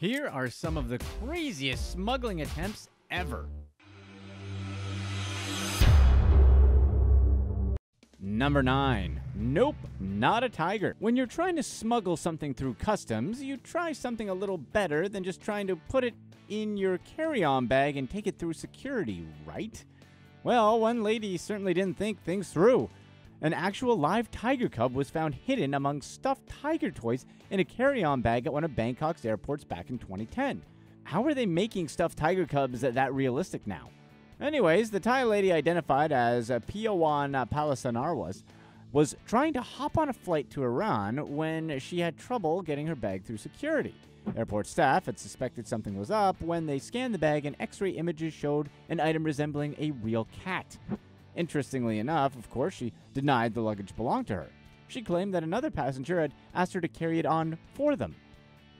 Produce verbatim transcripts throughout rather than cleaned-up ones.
Here are some of the craziest smuggling attempts ever. Number nine. Nope, not a tiger. When you're trying to smuggle something through customs, you try something a little better than just trying to put it in your carry-on bag and take it through security, right? Well, one lady certainly didn't think things through. An actual live tiger cub was found hidden among stuffed tiger toys in a carry-on bag at one of Bangkok's airports back in twenty ten. How are they making stuffed tiger cubs that, that realistic now? Anyways, the Thai lady, identified as Piyawan Palasarnwas, was trying to hop on a flight to Iran when she had trouble getting her bag through security. Airport staff had suspected something was up when they scanned the bag, and x-ray images showed an item resembling a real cat. Interestingly enough, of course, she denied the luggage belonged to her. She claimed that another passenger had asked her to carry it on for them.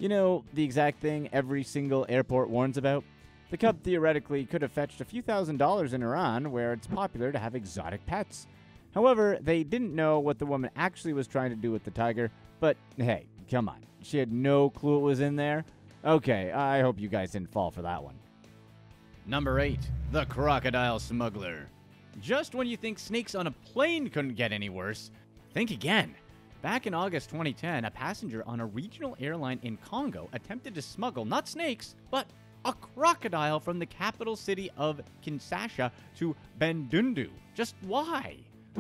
You know, the exact thing every single airport warns about? The cub theoretically could have fetched a few thousand dollars in Iran, where it's popular to have exotic pets. However, they didn't know what the woman actually was trying to do with the tiger, but hey, come on. She had no clue it was in there? Okay, I hope you guys didn't fall for that one. Number eight. The crocodile smuggler. Just when you think snakes on a plane couldn't get any worse, think again. Back in August twenty ten, a passenger on a regional airline in Congo attempted to smuggle not snakes, but a crocodile from the capital city of Kinshasa to Bandundu. Just why?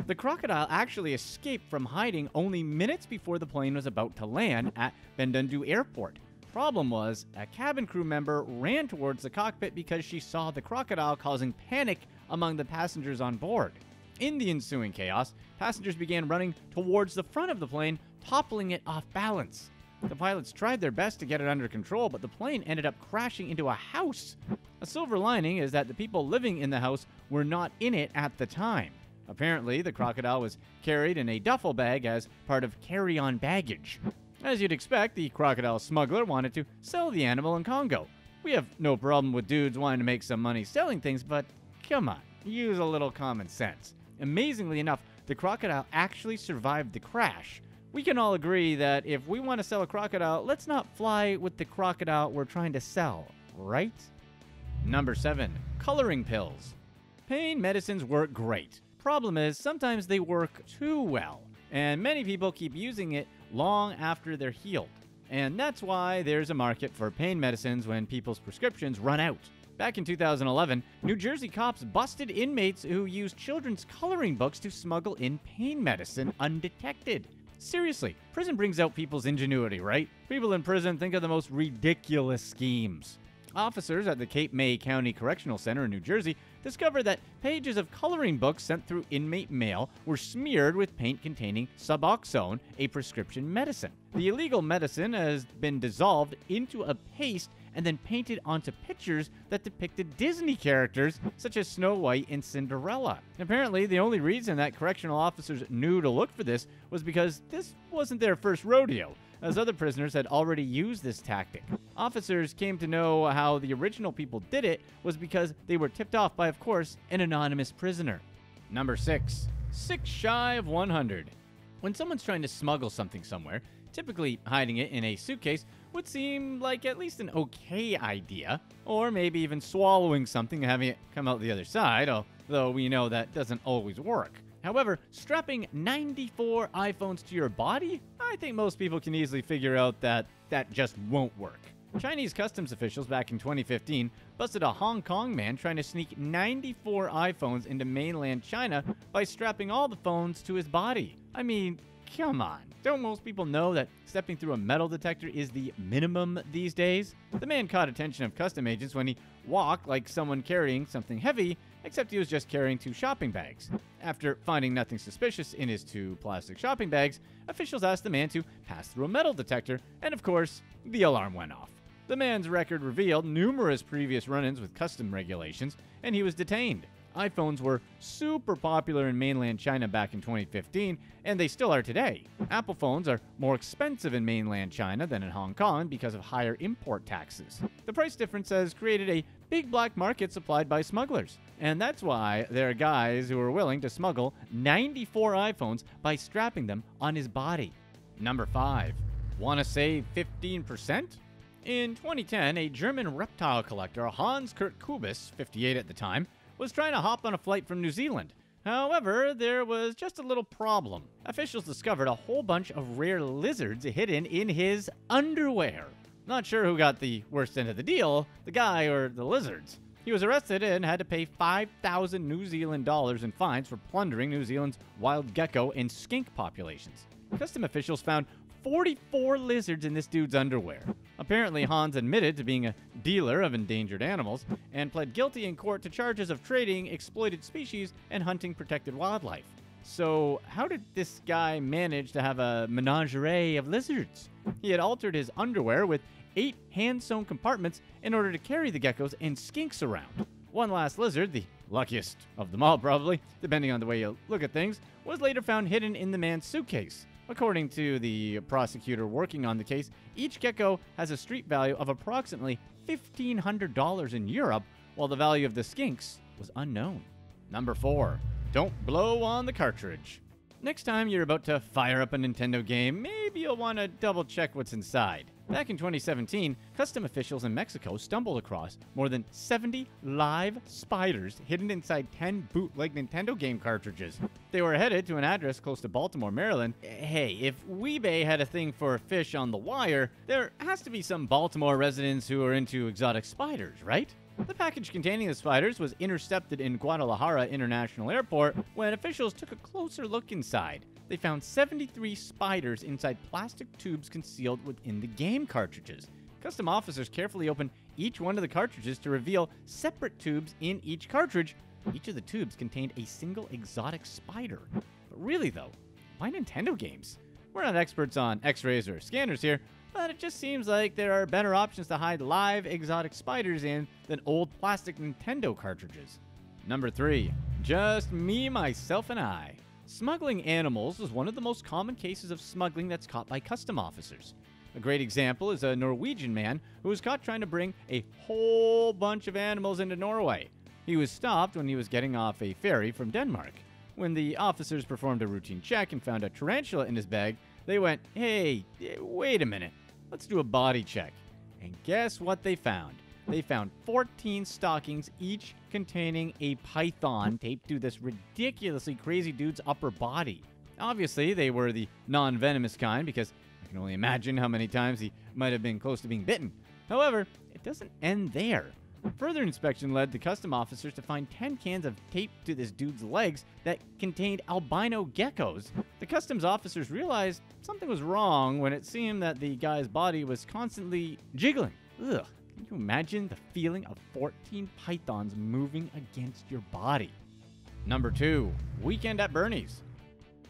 The crocodile actually escaped from hiding only minutes before the plane was about to land at Bandundu Airport. Problem was, a cabin crew member ran towards the cockpit because she saw the crocodile causing panic among the passengers on board. In the ensuing chaos, passengers began running towards the front of the plane, toppling it off balance. The pilots tried their best to get it under control, but the plane ended up crashing into a house. A silver lining is that the people living in the house were not in it at the time. Apparently, the crocodile was carried in a duffel bag as part of carry-on baggage. As you'd expect, the crocodile smuggler wanted to sell the animal in Congo. We have no problem with dudes wanting to make some money selling things, but come on, use a little common sense. Amazingly enough, the crocodile actually survived the crash. We can all agree that if we want to sell a crocodile, let's not fly with the crocodile we're trying to sell, right? Number seven. Coloring pills. Pain medicines work great. Problem is, sometimes they work too well, and many people keep using it long after they're healed. And that's why there's a market for pain medicines when people's prescriptions run out. Back in two thousand eleven, New Jersey cops busted inmates who used children's coloring books to smuggle in pain medicine undetected. Seriously, prison brings out people's ingenuity, right? People in prison think of the most ridiculous schemes. Officers at the Cape May County Correctional Center in New Jersey discovered that pages of coloring books sent through inmate mail were smeared with paint containing Suboxone, a prescription medicine. The illegal medicine has been dissolved into a paste and then painted onto pictures that depicted Disney characters such as Snow White and Cinderella. And apparently, the only reason that correctional officers knew to look for this was because this wasn't their first rodeo, as other prisoners had already used this tactic. Officers came to know how the original people did it was because they were tipped off by, of course, an anonymous prisoner. Number six. Six shy of one hundred. When someone's trying to smuggle something somewhere, typically hiding it in a suitcase would seem like at least an okay idea, or maybe even swallowing something and having it come out the other side, although we know that doesn't always work. However, strapping ninety-four iPhones to your body? I think most people can easily figure out that that just won't work. Chinese customs officials back in twenty fifteen busted a Hong Kong man trying to sneak ninety-four iPhones into mainland China by strapping all the phones to his body. I mean, come on. Don't most people know that stepping through a metal detector is the minimum these days? The man caught attention of custom agents when he walked like someone carrying something heavy, except he was just carrying two shopping bags. After finding nothing suspicious in his two plastic shopping bags, officials asked the man to pass through a metal detector, and of course, the alarm went off. The man's record revealed numerous previous run-ins with custom regulations, and he was detained. iPhones were super popular in mainland China back in twenty fifteen, and they still are today. Apple phones are more expensive in mainland China than in Hong Kong because of higher import taxes. The price difference has created a big black market supplied by smugglers, and that's why there are guys who are willing to smuggle ninety-four iPhones by strapping them on his body. Number five. Want to save fifteen percent? In twenty ten, a German reptile collector, Hans-Kurt Kubis, fifty-eight at the time, was trying to hop on a flight from New Zealand. However, there was just a little problem. Officials discovered a whole bunch of rare lizards hidden in his underwear. Not sure who got the worst end of the deal, the guy or the lizards. He was arrested and had to pay five thousand New Zealand dollars in fines for plundering New Zealand's wild gecko and skink populations. Custom officials found forty-four lizards in this dude's underwear. Apparently, Hans admitted to being a dealer of endangered animals and pled guilty in court to charges of trading exploited species and hunting protected wildlife. So how did this guy manage to have a menagerie of lizards? He had altered his underwear with eight hand-sewn compartments in order to carry the geckos and skinks around. One last lizard, the luckiest of them all probably, depending on the way you look at things, was later found hidden in the man's suitcase. According to the prosecutor working on the case, each gecko has a street value of approximately fifteen hundred dollars in Europe, while the value of the skinks was unknown. Number four, don't blow on the cartridge. Next time you're about to fire up a Nintendo game, maybe you'll want to double check what's inside. Back in twenty seventeen, custom officials in Mexico stumbled across more than seventy live spiders hidden inside ten bootleg Nintendo game cartridges. They were headed to an address close to Baltimore, Maryland. Hey, if WeeBay had a thing for fish on the wire, there has to be some Baltimore residents who are into exotic spiders, right? The package containing the spiders was intercepted in Guadalajara International Airport when officials took a closer look inside. They found seventy-three spiders inside plastic tubes concealed within the game cartridges. Custom officers carefully opened each one of the cartridges to reveal separate tubes in each cartridge. Each of the tubes contained a single exotic spider. But really though, why Nintendo games? We're not experts on x-rays or scanners here, but it just seems like there are better options to hide live exotic spiders in than old plastic Nintendo cartridges. Number three, just me, myself, and I. Smuggling animals was one of the most common cases of smuggling that's caught by custom officers. A great example is a Norwegian man who was caught trying to bring a whole bunch of animals into Norway. He was stopped when he was getting off a ferry from Denmark. When the officers performed a routine check and found a tarantula in his bag, they went, "Hey, wait a minute. Let's do a body check." And guess what they found? They found fourteen stockings, each containing a python taped to this ridiculously crazy dude's upper body. Obviously, they were the non-venomous kind because I can only imagine how many times he might have been close to being bitten. However, it doesn't end there. Further inspection led the custom officers to find ten cans of tape to this dude's legs that contained albino geckos. The customs officers realized something was wrong when it seemed that the guy's body was constantly jiggling. Ugh, can you imagine the feeling of fourteen pythons moving against your body? Number two, Weekend at Bernie's.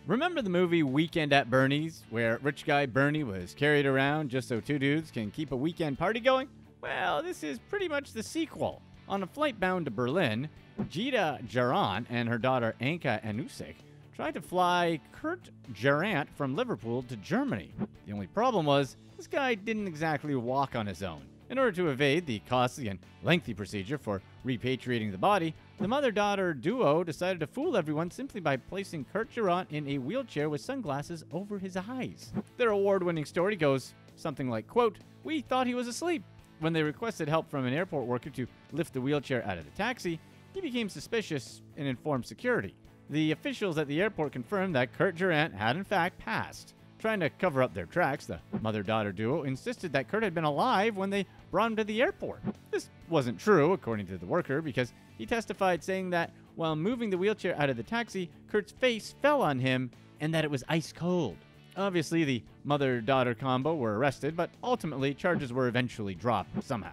Remember the movie Weekend at Bernie's, where rich guy Bernie was carried around just so two dudes can keep a weekend party going? Well, this is pretty much the sequel. On a flight bound to Berlin, Gita Gerant and her daughter Anka Anusik tried to fly Kurt Durant from Liverpool to Germany. The only problem was, this guy didn't exactly walk on his own. In order to evade the costly and lengthy procedure for repatriating the body, the mother-daughter duo decided to fool everyone simply by placing Kurt Durant in a wheelchair with sunglasses over his eyes. Their award-winning story goes something like, quote, "We thought he was asleep." When they requested help from an airport worker to lift the wheelchair out of the taxi, he became suspicious and informed security. The officials at the airport confirmed that Kurt Durant had in fact passed. Trying to cover up their tracks, the mother-daughter duo insisted that Kurt had been alive when they brought him to the airport. This wasn't true, according to the worker, because he testified saying that while moving the wheelchair out of the taxi, Kurt's face fell on him and that it was ice cold. Obviously, the mother-daughter combo were arrested, but ultimately, charges were eventually dropped somehow.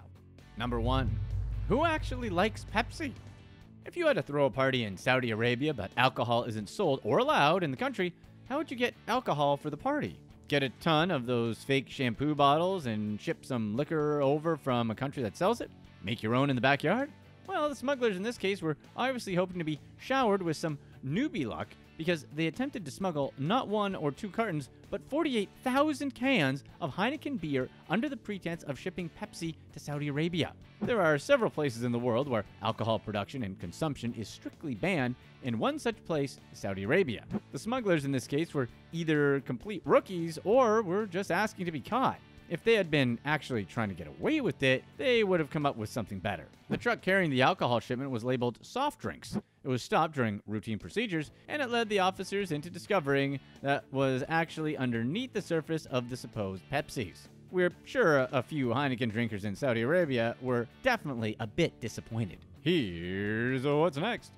Number one, who actually likes Pepsi? If you had to throw a party in Saudi Arabia, but alcohol isn't sold or allowed in the country, how would you get alcohol for the party? Get a ton of those fake shampoo bottles and ship some liquor over from a country that sells it? Make your own in the backyard? Well, the smugglers in this case were obviously hoping to be showered with some newbie luck, because they attempted to smuggle not one or two cartons, but forty-eight thousand cans of Heineken beer under the pretense of shipping Pepsi to Saudi Arabia. There are several places in the world where alcohol production and consumption is strictly banned, and one such place is Saudi Arabia. The smugglers in this case were either complete rookies or were just asking to be caught. If they had been actually trying to get away with it, they would have come up with something better. The truck carrying the alcohol shipment was labeled soft drinks. It was stopped during routine procedures, and it led the officers into discovering that was actually underneath the surface of the supposed Pepsis. We're sure a few Heineken drinkers in Saudi Arabia were definitely a bit disappointed. Here's what's next.